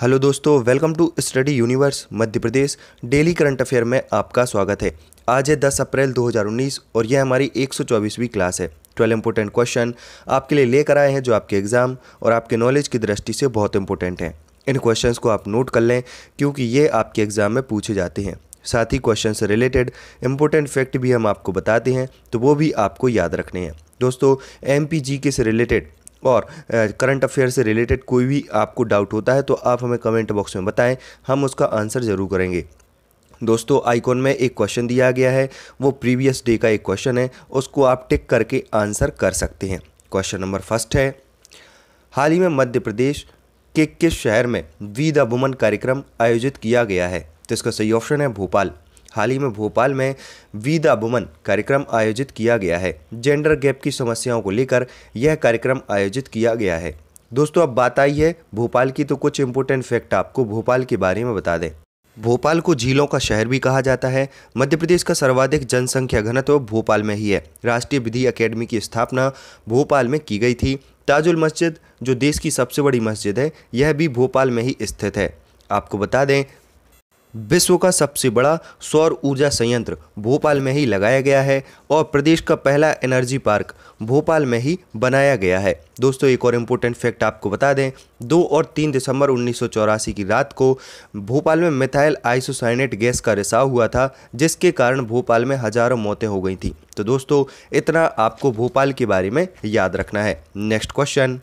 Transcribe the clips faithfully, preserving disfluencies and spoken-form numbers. Hello दोस्तों, welcome to Study Universe Madhya Pradesh daily current affair में आपका स्वागत है। आज है दस अप्रैल दो हज़ार उन्नीस और यह हमारी एक सौ चौबीसवीं क्लास है। बारह इंपॉर्टेंट क्वेश्चन आपके लिए लेकर आए हैं जो आपके एग्जाम और आपके नॉलेज की दृष्टि से बहुत इंपॉर्टेंट हैं। इन क्वेश्चंस को आप नोट कर लें क्योंकि ये आपके एग्जाम में पूछे जाते हैं। साथ ही क्वेश्चन से रिलेटेड इंपॉर्टेंट फैक्ट भी हम आपको बताते हैं, तो वो भी आपको याद रखने हैं। दोस्तों, एमपीजीके से रिलेटेड और करंट अफेयर से रिलेटेड कोई भी आपको डाउट होता है तो आप हमें कमेंट बॉक्स में बताएं, हम उसका आंसर ज़रूर करेंगे। दोस्तों, आइकॉन में एक क्वेश्चन दिया गया है, वो प्रीवियस डे का एक क्वेश्चन है, उसको आप टिक करके आंसर कर सकते हैं। क्वेश्चन नंबर फर्स्ट है, हाल ही में मध्य प्रदेश के किस शहर में वी द वुमेन कार्यक्रम आयोजित किया गया है? तो इसका सही ऑप्शन है भोपाल। हाल ही में भोपाल में वी द वुमेन कार्यक्रम आयोजित किया गया है। जेंडर गैप की समस्याओं को लेकर यह कार्यक्रम आयोजित किया गया है। दोस्तों, अब बात आई है भोपाल की, तो कुछ इंपॉर्टेंट फैक्ट आपको भोपाल के बारे में बता दें। भोपाल को झीलों का शहर भी कहा जाता है। मध्य प्रदेश का सर्वाधिक जनसंख्या घनत्व भोपाल में ही है। राष्ट्रीय विधि अकेडमी की स्थापना भोपाल में की गई थी। ताजुल मस्जिद जो देश की सबसे बड़ी मस्जिद है, यह भी भोपाल में ही स्थित है। आपको बता दें, विश्व का सबसे बड़ा सौर ऊर्जा संयंत्र भोपाल में ही लगाया गया है और प्रदेश का पहला एनर्जी पार्क भोपाल में ही बनाया गया है। दोस्तों, एक और इम्पोर्टेंट फैक्ट आपको बता दें, दो और तीन दिसंबर उन्नीस सौ चौरासी की रात को भोपाल में मेथाइल आइसोसाइनेट गैस का रिसाव हुआ था, जिसके कारण भोपाल में हजारों मौतें हो गई थी। तो दोस्तों, इतना आपको भोपाल के बारे में याद रखना है। नेक्स्ट क्वेश्चन,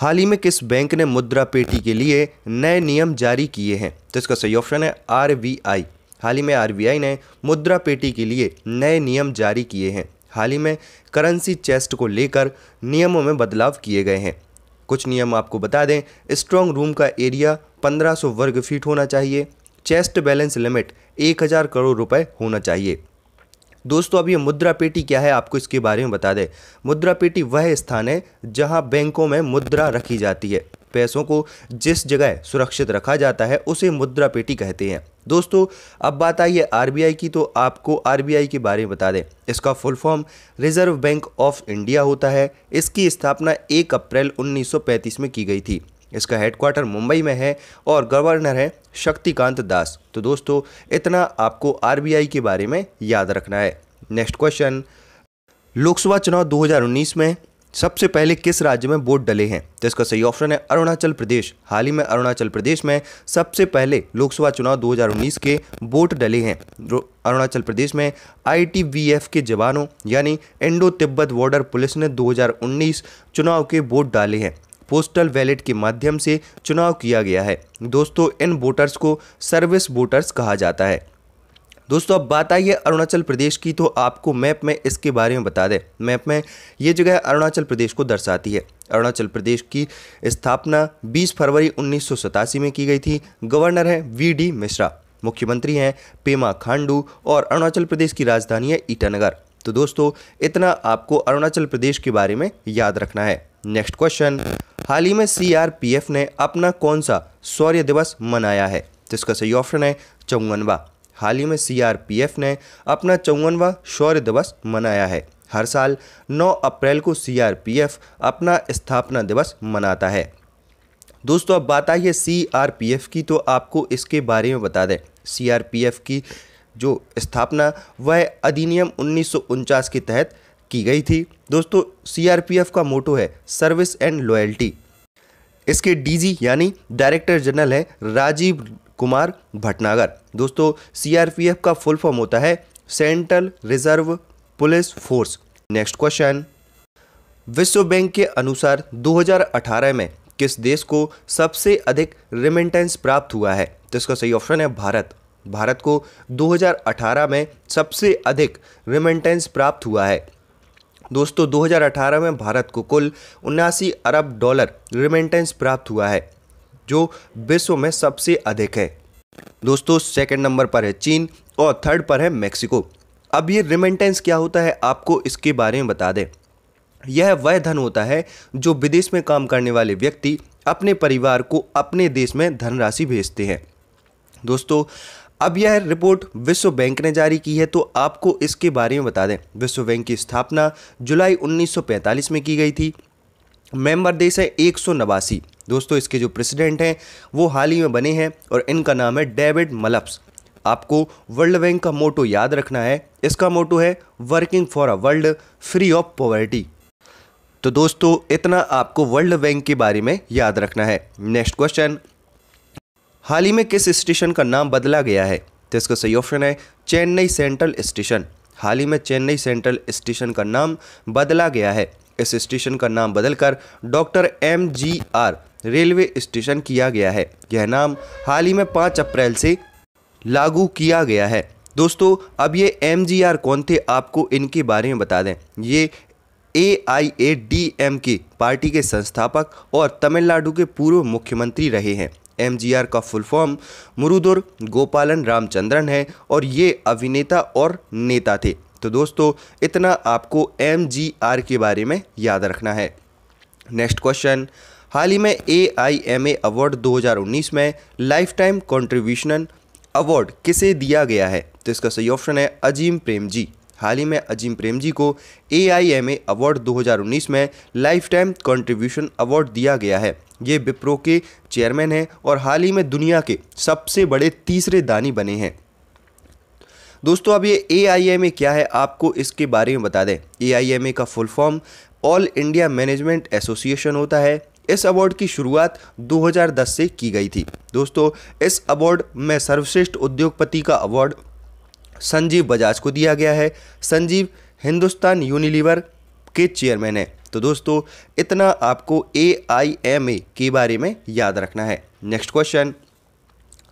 हाल ही में किस बैंक ने मुद्रा पेटी के लिए नए नियम जारी किए हैं? तो इसका सही ऑप्शन है आरबीआई। हाल ही में आरबीआई ने मुद्रा पेटी के लिए नए नियम जारी किए हैं। हाल ही में करेंसी चेस्ट को लेकर नियमों में बदलाव किए गए हैं। कुछ नियम आपको बता दें, स्ट्रांग रूम का एरिया पंद्रह सौ वर्ग फीट होना चाहिए। चेस्ट बैलेंस लिमिट एक हज़ार करोड़ रुपए होना चाहिए। दोस्तों, अब ये मुद्रा पेटी क्या है, आपको इसके बारे में बता दें। मुद्रा पेटी वह स्थान है जहां बैंकों में मुद्रा रखी जाती है। पैसों को जिस जगह सुरक्षित रखा जाता है उसे मुद्रा पेटी कहते हैं। दोस्तों, अब बात आई है आरबीआई की, तो आपको आरबीआई के बारे में बता दें। इसका full form Reserve Bank of India होता है। इसकी स्थापना एक अप्रैल उन्नीस सौ पैंतीस में की गई थी। इसका हेडक्वार्टर मुंबई में है और गवर्नर है शक्तिकांत दास। तो दोस्तों, इतना आपको आरबीआई के बारे में याद रखना है। नेक्स्ट क्वेश्चन, लोकसभा चुनाव दो हज़ार उन्नीस में सबसे पहले किस राज्य में वोट डले हैं? तो इसका सही ऑप्शन है अरुणाचल प्रदेश। हाल ही में अरुणाचल प्रदेश में सबसे पहले लोकसभा चुनाव दो हज़ार उन्नीस के वोट डले हैं। अरुणाचल प्रदेश में आईटीबीपी के जवानों यानी इंडो तिब्बत बॉर्डर पुलिस ने दो हज़ार उन्नीस चुनाव के वोट डाले हैं। पोस्टल बैलेट के माध्यम से चुनाव किया गया है। दोस्तों, इन वोटर्स को सर्विस वोटर्स कहा जाता है। दोस्तों, अब बात आई है अरुणाचल प्रदेश की, तो आपको मैप में इसके बारे में बता दें। मैप में ये जगह अरुणाचल प्रदेश को दर्शाती है। अरुणाचल प्रदेश की स्थापना बीस फरवरी उन्नीस सौ सतासी में की गई थी। गवर्नर है वी डी मिश्रा, मुख्यमंत्री हैं पेमा खांडू और अरुणाचल प्रदेश की राजधानी है ईटानगर। तो दोस्तों, इतना आपको अरुणाचल प्रदेश के बारे में याद रखना है। नेक्स्ट क्वेश्चन, हाल ही में सीआरपीएफ ने अपना कौन सा शौर्य दिवस मनाया है? तो इसका सही ऑप्शन है चौवनवा। हाल ही में सीआरपीएफ ने अपना चौवनवा शौर्य दिवस मनाया है। हर साल नौ अप्रैल को सीआरपीएफ अपना स्थापना दिवस मनाता है। दोस्तों, अब बात आई है सीआरपीएफ की, तो आपको इसके बारे में बता दें। सीआरपीएफ की जो स्थापना वह अधिनियम उन्नीस सौ उनचास के तहत की गई थी। दोस्तों, सीआरपीएफ का मोटो है सर्विस एंड लॉयल्टी। इसके डीजी यानी डायरेक्टर जनरल है राजीव कुमार भटनागर। दोस्तों, सीआरपीएफ का फुल फॉर्म होता है central reserve police force. Next question, विश्व बैंक के अनुसार दो हज़ार अठारह में किस देश को सबसे अधिक रेमिटेंस प्राप्त हुआ है? तो इसका सही ऑप्शन है भारत। भारत को दो हज़ार अठारह में सबसे अधिक रेमिटेंस प्राप्त हुआ है। दोस्तों, दो हज़ार अठारह में भारत को कुल उनासी अरब डॉलर रेमिटेंस प्राप्त हुआ है, जो विश्व में सबसे अधिक है। दोस्तों, सेकंड नंबर पर है चीन और थर्ड पर है मेक्सिको। अब ये रेमिटेंस क्या होता है, आपको इसके बारे में बता दें। यह वह धन होता है जो विदेश में काम करने वाले व्यक्ति अपने परिवार को अपने देश में धनराशि भेजते हैं। दोस्तों, अब यह रिपोर्ट विश्व बैंक ने जारी की है, तो आपको इसके बारे में बता दें। विश्व बैंक की स्थापना जुलाई उन्नीस सौ पैंतालीस में की गई थी। मेंबर देश है एक सौ नवासी। दोस्तों इसके जो प्रेसिडेंट हैं वो हाल ही में बने हैं और इनका नाम है डेविड मलपस। आपको वर्ल्ड बैंक का मोटो याद रखना है, इसका मोटो है working for a world free of poverty. तो दोस्तों इतना आपको वर्ल्ड बैंक के बारे में याद रखना है। नेक्स्ट क्वेश्चन, हाल ही में किस स्टेशन का नाम बदला गया है? तो इसका सही ऑप्शन है चेन्नई सेंट्रल स्टेशन। हाल ही में चेन्नई सेंट्रल स्टेशन का नाम बदला गया है। इस स्टेशन का नाम बदलकर doctor M G R railway station किया गया है। यह नाम हाल ही में पाँच अप्रैल से लागू किया गया है। दोस्तों अब ये एम जी आर कौन थे, आपको इनके बारे में बता दें। ये A I A D M K party के संस्थापक और तमिलनाडु के पूर्व मुख्यमंत्री रहे हैं। एम जी आर का फुल फॉर्म मुरुदुर गोपालन रामचंद्रन है और ये अभिनेता और नेता थे। तो दोस्तों इतना आपको एम जी आर के बारे में याद रखना है। नेक्स्ट क्वेश्चन, हाल ही में ए आई एम ए अवार्ड दो हज़ार उन्नीस में लाइफ टाइम कॉन्ट्रीब्यूशन अवार्ड किसे दिया गया है? तो इसका सही ऑप्शन है अजीम प्रेमजी। हाल ही में अजीम प्रेमजी को ए आई एम ए अवार्ड दो हज़ार उन्नीस में लाइफ टाइम कॉन्ट्रीब्यूशन अवार्ड दिया गया है। ये विप्रो के चेयरमैन हैं और हाल ही में दुनिया के सबसे बड़े तीसरे दानी बने हैं। दोस्तों अब ये ए आई एम ए क्या है, आपको इसके बारे में बता दें। ए आई एम ए का full form All India Management Association होता है। इस अवार्ड की शुरुआत दो हज़ार दस से की गई थी। दोस्तों इस अवार्ड में सर्वश्रेष्ठ उद्योगपति का अवार्ड संजीव बजाज को दिया गया है। संजीव हिंदुस्तान यूनिलीवर के चेयरमैन हैं। तो दोस्तों इतना आपको ए आई एम ए के बारे में याद रखना है। नेक्स्ट क्वेश्चन,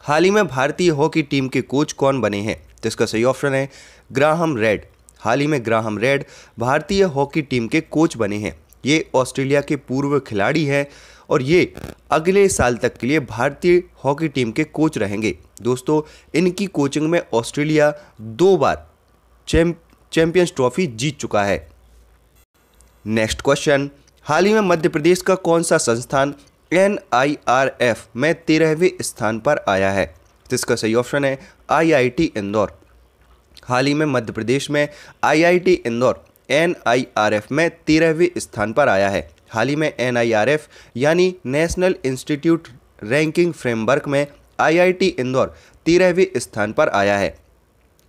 हाल ही में भारतीय हॉकी टीम के कोच कौन बने हैं? तो इसका सही ऑप्शन है ग्राहम रेड। हाल ही में ग्राहम रेड भारतीय हॉकी टीम के कोच बने हैं। ये ऑस्ट्रेलिया के पूर्व खिलाड़ी हैं और ये अगले साल तक के लिए भारतीय हॉकी टीम के कोच रहेंगे। दोस्तों इनकी कोचिंग में ऑस्ट्रेलिया दो बार चैंपियंस ट्रॉफी जीत चुका है। नेक्स्ट क्वेश्चन, हाल ही में मध्य प्रदेश का कौन सा संस्थान एन आई आर एफ में तेरहवें स्थान पर आया है? इसका सही ऑप्शन है आई आई टी इंदौर। हाल ही में मध्य प्रदेश में I I T Indore N I R F में तेरहवें स्थान पर आया है। हाल ही में एन आई आर एफ यानी नेशनल इंस्टीट्यूट रैंकिंग फ्रेमवर्क में आई आई टी इंदौर तेरहवें स्थान पर आया है।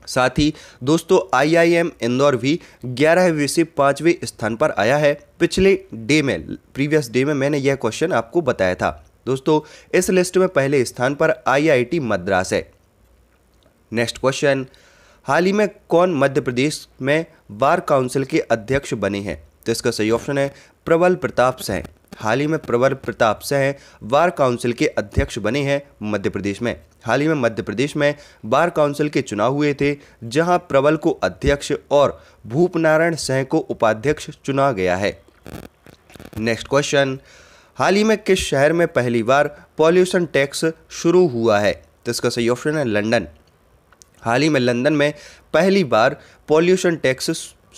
साथ ही दोस्तों आई आई एम इंदौर भी ग्यारहवें से पाँचवें स्थान पर आया है। पिछले डे में प्रीवियस डे में मैंने यह क्वेश्चन आपको बताया था। दोस्तों इस लिस्ट में पहले स्थान पर आई आई टी मद्रास है। नेक्स्ट क्वेश्चन, हाल ही में कौन मध्य प्रदेश में बार काउंसिल के अध्यक्ष बने हैं? तो इसका सही ऑप्शन है प्रबल प्रताप सिंह। हाल ही में प्रबल प्रताप सिंह बार काउंसिल के अध्यक्ष बने हैं मध्य प्रदेश में। हाल ही में मध्य प्रदेश में बार काउंसिल के चुनाव हुए थे, जहां प्रबल को अध्यक्ष और भूपनारायण सिंह को उपाध्यक्ष चुना गया है। नेक्स्ट क्वेश्चन, हाल ही में किस शहर में पहली बार पॉल्यूशन टैक्स शुरू हुआ है? तो इसका सही ऑप्शन है लंदन। हाल ही में लंदन में पहली बार पॉल्यूशन टैक्स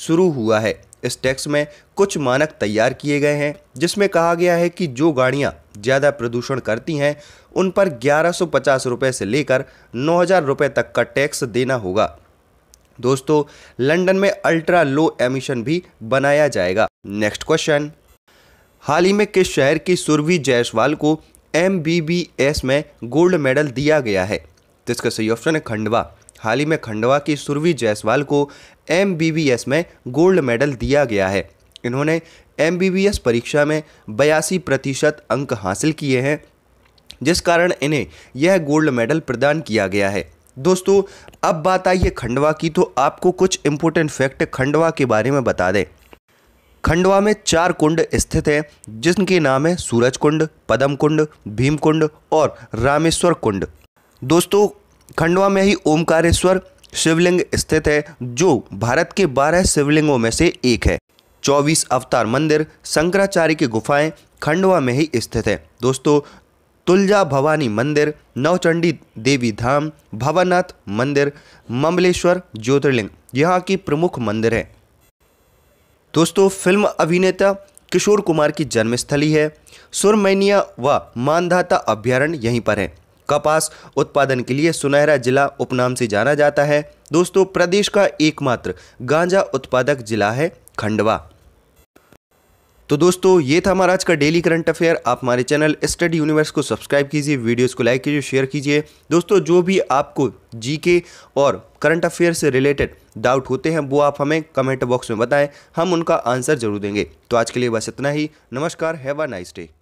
शुरू हुआ है। इस टैक्स में कुछ मानक तैयार किए गए हैं, जिसमें कहा गया है कि जो गाड़ियां ज़्यादा प्रदूषण करती हैं उन पर ग्यारह सौ पचास रुपये से लेकर नौ हज़ार रुपये तक का टैक्स देना होगा। दोस्तों लंदन में अल्ट्रा लो एमिशन भी बनाया जाएगा। नेक्स्ट क्वेश्चन, हाल ही में किस शहर की सुरभि जायसवाल को एम बी बी एस में गोल्ड मेडल दिया गया है? तो इसका सही ऑप्शन है खंडवा। हाल ही में खंडवा की सुरभि जायसवाल को एम बी बी एस में गोल्ड मेडल दिया गया है। इन्होंने एम बी बी एस परीक्षा में बयासी प्रतिशत अंक हासिल किए हैं, जिस कारण इन्हें यह गोल्ड मेडल प्रदान किया गया है। दोस्तों अब बात आई है खंडवा की, तो आपको कुछ इम्पोर्टेंट फैक्ट खंडवा के बारे में बता दें। खंडवा में चार कुंड स्थित हैं, जिनके नाम है सूरज कुंड, पदम कुंड, भीम कुंड और रामेश्वर कुंड। दोस्तों खंडवा में ही ओमकारेश्वर शिवलिंग स्थित है, जो भारत के बारह शिवलिंगों में से एक है। चौबीस अवतार मंदिर, शंकराचार्य की गुफाएं खंडवा में ही स्थित है। दोस्तों तुलजा भवानी मंदिर, नवचंडी देवी धाम, भवानाथ मंदिर, ममलेश्वर ज्योतिर्लिंग यहाँ की प्रमुख मंदिर है। दोस्तों फिल्म अभिनेता किशोर कुमार की जन्मस्थली है। सुरमैनिया व मानधाता अभ्यारण्य यहीं पर है। कपास उत्पादन के लिए सुनहरा जिला उपनाम से जाना जाता है। दोस्तों प्रदेश का एकमात्र गांजा उत्पादक जिला है खंडवा। तो दोस्तों ये था हमारा आज का डेली करंट अफेयर। आप हमारे चैनल स्टडी यूनिवर्स को सब्सक्राइब कीजिए, वीडियोस को लाइक कीजिए, शेयर कीजिए। दोस्तों जो भी आपको जीके और करंट अफेयर से रिलेटेड डाउट होते हैं वो आप हमें कमेंट बॉक्स में बताएं, हम उनका आंसर जरूर देंगे। तो आज के लिए बस इतना ही। नमस्कार, हैव अ नाइस डे।